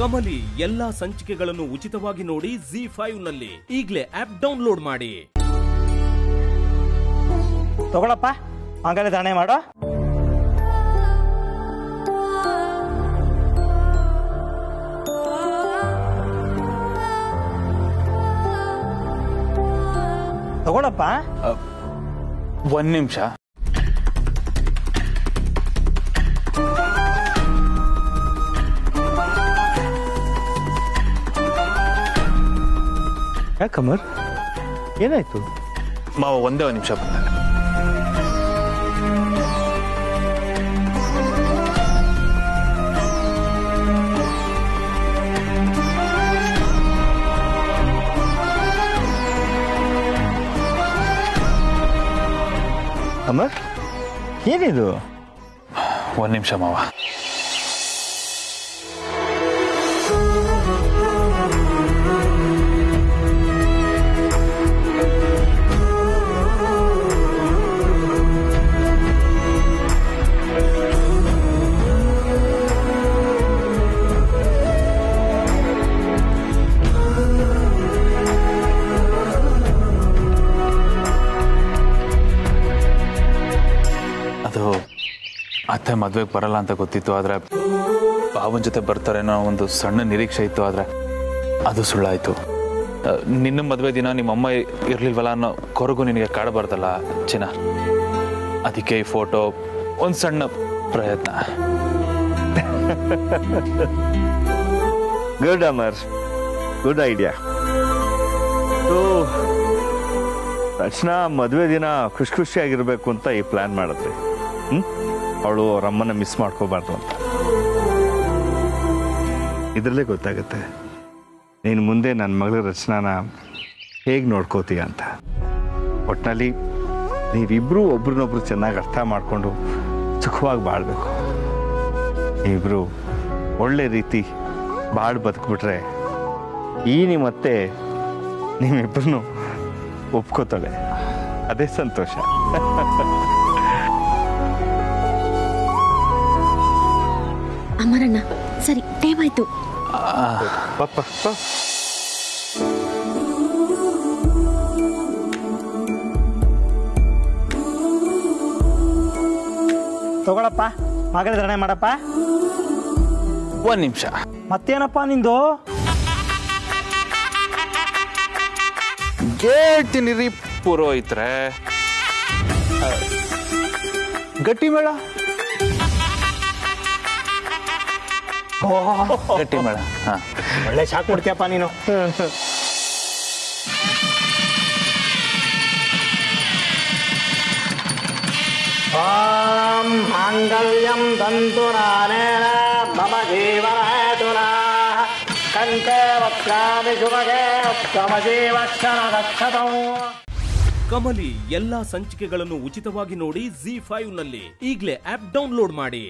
ಕಮಲಿ ಎಲ್ಲಾ ಸಂಚಿಕೆಗಳನ್ನು ಉಚಿತವಾಗಿ ನೋಡಿ ZEE5 ನಲ್ಲಿ ಈಗಲೇ ಆಪ್ ಡೌನ್ಲೋಡ್ ಮಾಡಿ ತಗೊಳ್ಳಪ್ಪ ಅಂಗಲೇ ದಾಣೆ ಮಾಡೋ ತಗೊಳ್ಳಪ್ಪ ಒಂದು ನಿಮಿಷ ಕಮರ್ ಏನಾಯ್ತು ಮಾವ ಒಂದೇ ಒಂದು ನಿಮಿಷ ಬಂದ ಕಮರ್ ಏನಿದು ಒಂದು ನಿಮಿಷ ಮಾವ ಅತ್ತೆ ಮದುವೆಗೆ ಬರಲ್ಲ ಅಂತ ಗೊತ್ತಿತ್ತು ಆದ್ರೆ ಭಾವನ ಜೊತೆ ಬರ್ತಾರೇನೋ ಒಂದು ಸಣ್ಣ ನಿರೀಕ್ಷೆ ಇತ್ತು ಆದ್ರೆ ಅದು ಸುಳ್ಳಾಯಿತು ನಿನ್ನ ಮದುವೆ ದಿನ ನಿಮ್ಮಮ್ಮ ಇರಲಿಲ್ವಲ್ಲ ಅನ್ನೋ ಕೊರಗು ನಿನಗೆ ಕಾಡಬಾರ್ದಲ್ಲ ಚಿನ್ನ ಅದಕ್ಕೆ ಈ ಫೋಟೋ ಒಂದು ಸಣ್ಣ ಪ್ರಯತ್ನ ಗುಡ್ ಅಮರ್ ಗುಡ್ ಐಡಿಯಾ ತಕ್ಷಣ ಮದುವೆ ದಿನ ಖುಷಿ ಖುಷಿಯಾಗಿರಬೇಕು ಅಂತ ಈ ಪ್ಲಾನ್ ಮಾಡಿದ್ರಿ ಅವಳು ಅವ್ರ ಅಮ್ಮನ ಮಿಸ್ ಮಾಡ್ಕೋಬಾರ್ದು ಅಂತ ಇದರಲ್ಲೇ ಗೊತ್ತಾಗುತ್ತೆ ನೀನು ಮುಂದೆ ನನ್ನ ಮಗಳ ರಚನಾನ ಹೇಗೆ ನೋಡ್ಕೋತೀಯ ಅಂತ ಒಟ್ಟಿನಲ್ಲಿ ನೀವಿಬ್ಬರೂ ಒಬ್ರನ್ನೊಬ್ರು ಚೆನ್ನಾಗಿ ಅರ್ಥ ಮಾಡಿಕೊಂಡು ಸುಖವಾಗಿ ಬಾಳಬೇಕು ನೀವಿಬ್ಬರು ಒಳ್ಳೆ ರೀತಿ ಬಾಳು ಬದುಕ್ಬಿಟ್ರೆ ಈ ನಿಮ್ಮತ್ತೆ ನೀವಿಬ್ಬರನ್ನೂ ಒಪ್ಕೋತಾಳೆ ಅದೇ ಸಂತೋಷ ಅಮರಣ್ಣ ಸರಿ ಟೇವಾಯ್ತು ತಗೊಳಪ್ಪ ಮಗಳ ಧರಣೆ ಮಾಡಪ್ಪ ಒಂದು ನಿಮಿಷ ಮತ್ತೇನಪ್ಪ ನಿಂದು ಕೇಳ್ತೀನಿ ರೀ ಪುರೋಹಿತ್ರೆ ಗಟ್ಟಿ ಮೇಳ ಗಟ್ಟಿ ಮೇಳ ಒಳ್ಳೆ ಶಾಕ್ ಕೊಡ್ತೀಯಪ್ಪ ನೀನು ಓಂ ಮಾಂಗಲ್ಯಂ ದಂತು ನಾನೇನ ಮಮ ಜೀವನ ಹೇತುನಾ ಕಂಠೆ ವಕ್ರಾಮಿ ಶುಭಗೆ ಸಮಜೀವ ಕ್ಷಣದಕ್ಷತೌ ಕಮಲಿ ಎಲ್ಲಾ ಸಂಚಿಕೆಗಳನ್ನು ಉಚಿತವಾಗಿ ನೋಡಿ ZEE5 ನಲ್ಲಿ ಈಗಲೇ ಆಪ್ ಡೌನ್ಲೋಡ್ ಮಾಡಿ